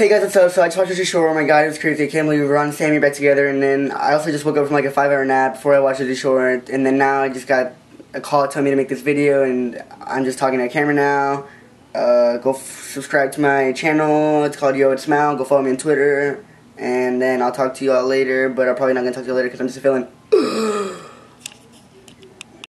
Hey guys, what's up? So I just watched this show. Oh my god, it was crazy. I can't believe Ron and Sammy back together. And then I also just woke up from like a 5-hour nap before I watched this show. And then now I just got a call telling me to make this video, and I'm just talking to the camera now. Go subscribe to my channel. It's called yoitsmau. Go follow me on Twitter. And then I'll talk to you all later. But I'm probably not gonna talk to you later because I'm just feeling.